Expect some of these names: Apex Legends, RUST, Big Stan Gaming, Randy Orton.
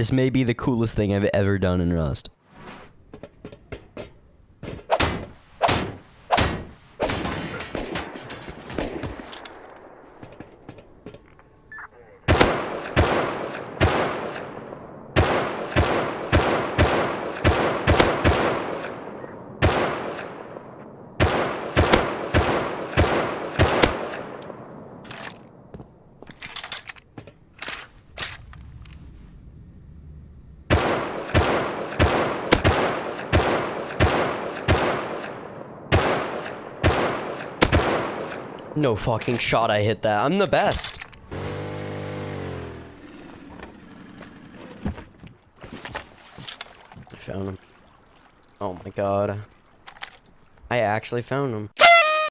This may be the coolest thing I've ever done in Rust. No fucking shot I hit that. I'm the best. I found him. Oh my god. I actually found him.